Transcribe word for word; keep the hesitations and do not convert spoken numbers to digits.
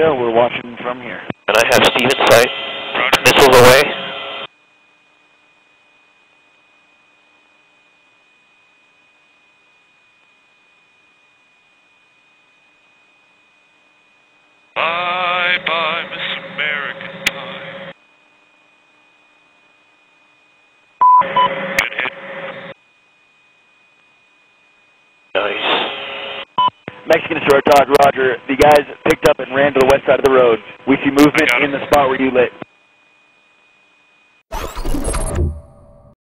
Hill, we're watching from here. And I have Steven's sight. Roger. Missiles away. Bye-bye, Miss American Pie. Good hit. Nice. Mexican Destroyer Todd, roger. The guys picked up and ran to the west side of the road. We see movement in the spot where you lit.